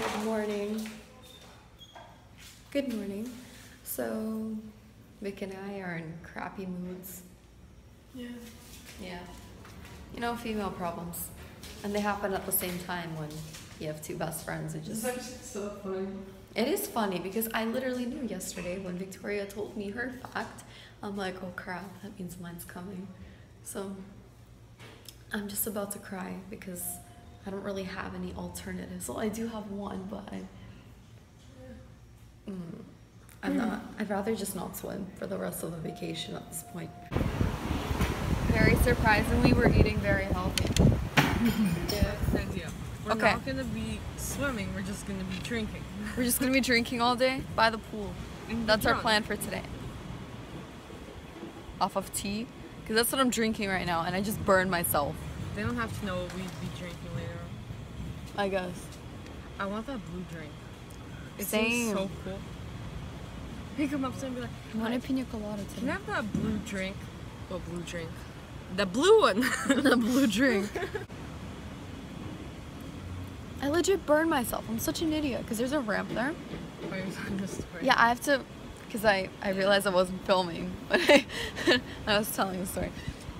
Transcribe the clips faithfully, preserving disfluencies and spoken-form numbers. Good morning. Good morning. So, Vic and I are in crappy moods. Yeah. Yeah. You know, female problems. And they happen at the same time when you have two best friends. It just, it's so funny. It is funny because I literally knew yesterday when Victoria told me her fact. I'm like, oh crap, that means mine's coming. So I'm just about to cry because I don't really have any alternatives. Well, I do have one, but I, mm, I'm not, I'd rather just not swim for the rest of the vacation at this point. Very surprisingly, we're eating very healthy. Yeah. Yeah. We're okay. Not gonna be swimming, we're just gonna be drinking. We're just gonna be drinking all day by the pool. And that's our plan for today. Off of tea, because that's what I'm drinking right now, and I just burned myself. They don't have to know what we'd be drinking later on. I guess. I want that blue drink. It seems so cool. Pick them up and be like, I want a pina colada today. Can I have that blue drink? What blue drink? The blue one! The blue drink. I legit burned myself. I'm such an idiot because there's a ramp there. Oh, you're talking to a story. Yeah, I have to, because I, I realized I wasn't filming when I, I was telling the story.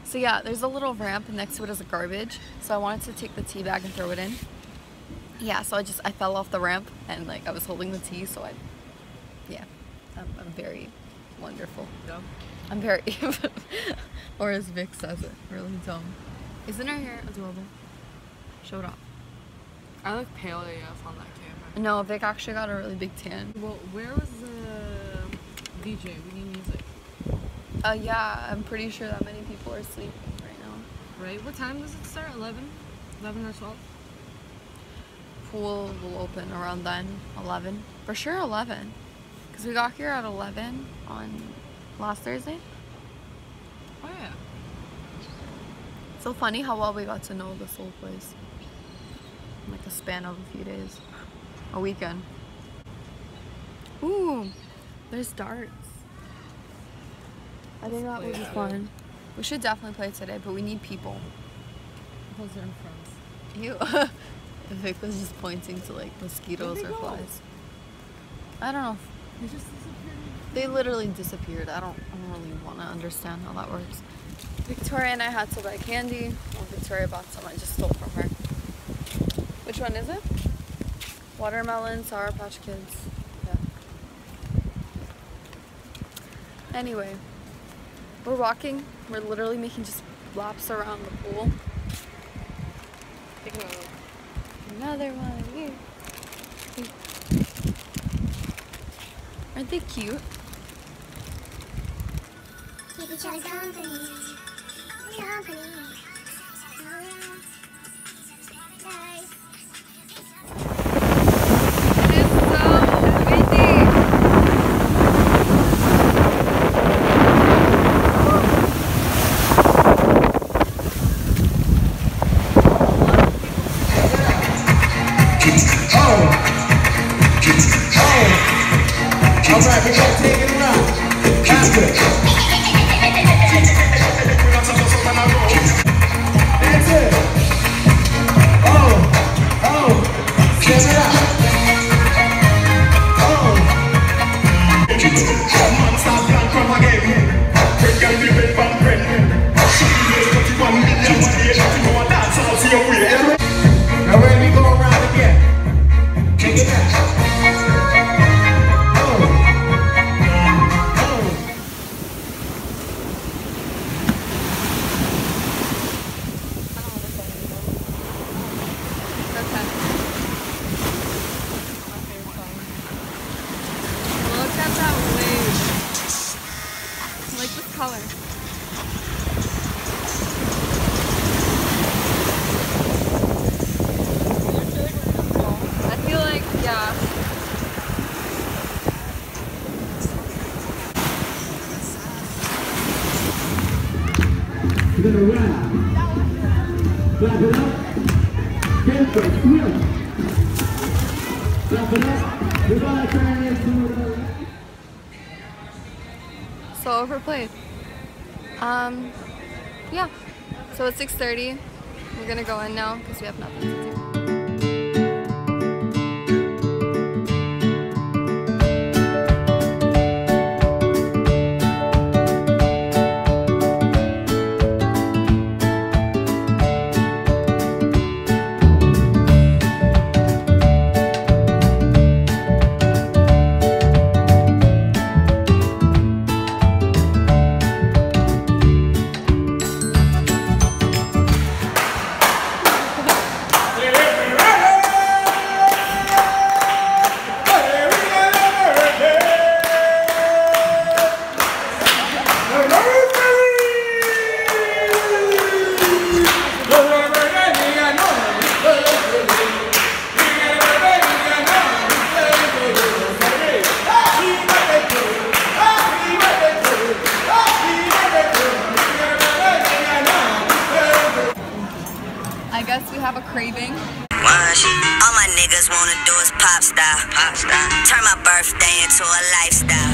So yeah, there's a little ramp and next to it is a garbage. So I wanted to take the tea bag and throw it in. Yeah, so I just, I fell off the ramp and like I was holding the tea, so I, yeah, I'm, I'm very wonderful. Dumb. I'm very, or as Vic says it, really dumb. Isn't her hair adorable? Show it off. I look pale A F on that camera. No, Vic actually got a really big tan. Well, where was the D J? We need music. Uh, yeah, I'm pretty sure that many people are sleeping right now. Right? What time does it start? eleven? eleven or twelve? Pool will open around then. eleven. For sure eleven. Because we got here at eleven on last Thursday. Oh yeah. So funny how well we got to know this whole place. Like a span of a few days, a weekend. Ooh, there's darts. I think that would be fun. We should definitely play today, but we need people. Those are in France. Ew. Vic was just pointing to like mosquitoes or go? Flies. I don't know. They just disappeared. They literally disappeared. I don't, I don't really want to understand how that works. Victoria and I had to buy candy. Well, Victoria bought some I just stole from her. Which one is it? Watermelon, Sour Patch Kids. Yeah. Anyway, we're walking. We're literally making just laps around the pool. Take another one. Another one of you. Aren't they cute? Keep each other company. Company. So overplayed. Um, yeah. So it's six thirty. We're gonna go in now because we have nothing to do. niggas wanna do is pop style. Pop style. Turn my birthday into a lifestyle.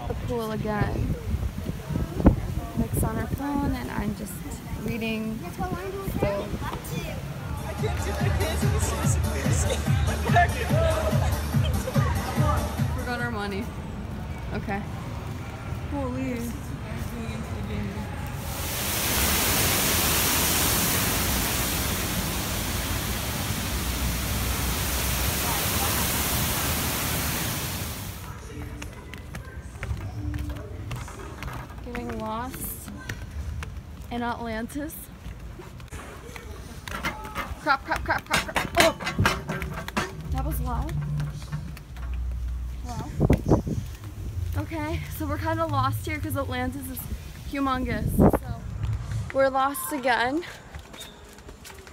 At the pool again. Nick's on her phone and I'm just reading. That's what I'm doing. So. I can't do my hands in the forgot our money. Okay. Holy. Getting lost in Atlantis. Crop, crop, crop, crop, crop. Oh! That was loud. Wow. Okay, so we're kind of lost here because Atlantis is humongous. So we're lost again.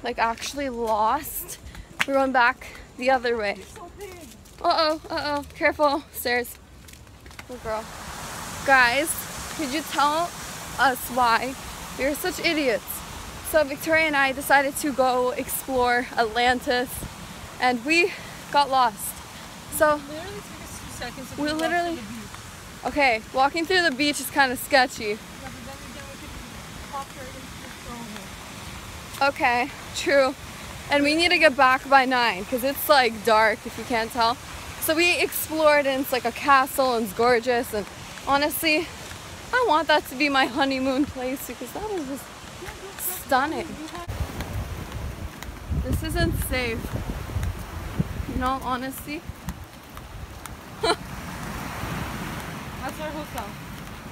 Like, actually lost. We're going back the other way. Uh-oh, uh-oh. Careful. Stairs. Good girl. Guys, could you tell us why we are such idiots? So Victoria and I decided to go explore Atlantis, and we got lost. So it literally took us two seconds to we literally... Okay, walking through the beach is kind of sketchy. Okay, true. And we need to get back by nine because it's like dark if you can't tell. So we explored and it's like a castle and it's gorgeous, and honestly, I want that to be my honeymoon place because that was just stunning. This isn't safe, in all honesty. That's our hotel.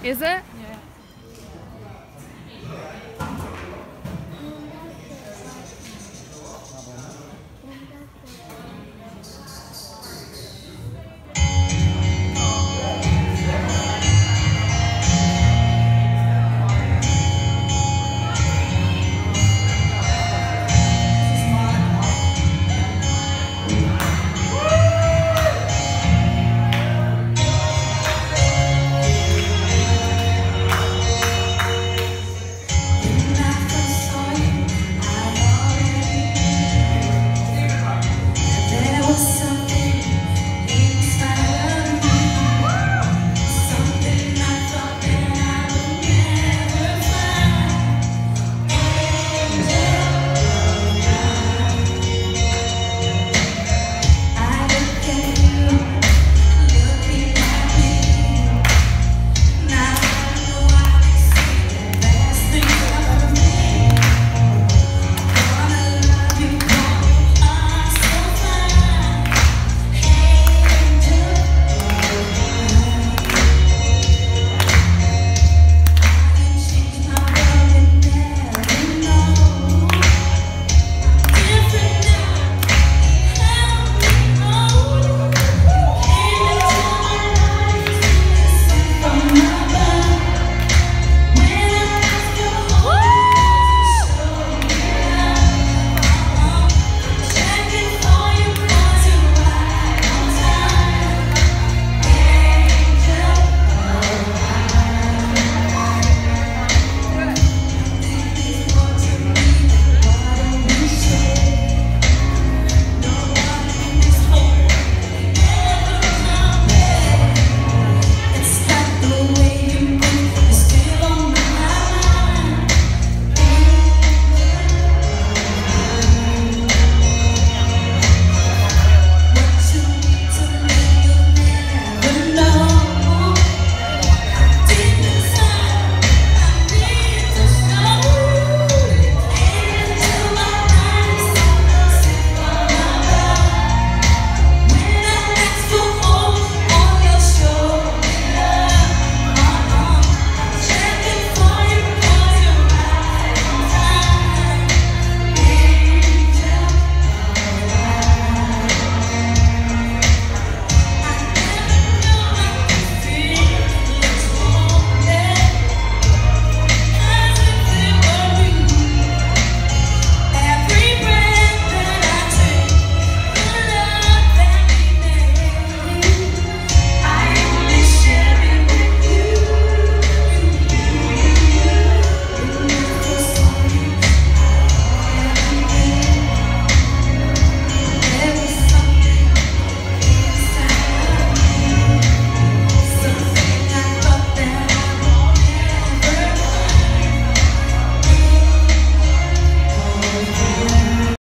Is it? Yeah.